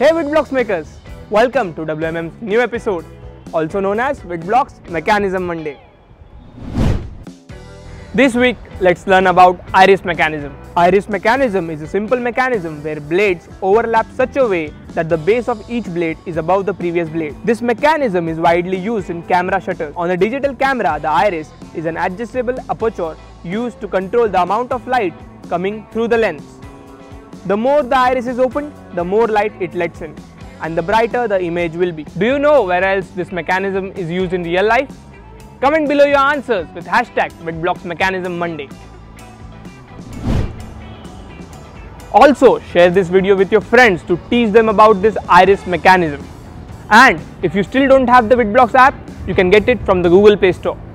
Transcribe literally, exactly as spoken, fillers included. Hey VidBlocks makers, welcome to W M M's new episode, also known as VidBlocks Mechanism Monday. This week, let's learn about iris mechanism. Iris mechanism is a simple mechanism where blades overlap such a way that the base of each blade is above the previous blade. This mechanism is widely used in camera shutters. On a digital camera, the iris is an adjustable aperture used to control the amount of light coming through the lens. The more the iris is opened, the more light it lets in, and the brighter the image will be. Do you know where else this mechanism is used in real life? Comment below your answers with hashtag VidBlocks Mechanism Monday. Also, share this video with your friends to teach them about this iris mechanism. And if you still don't have the VidBlocks app, you can get it from the Google Play Store.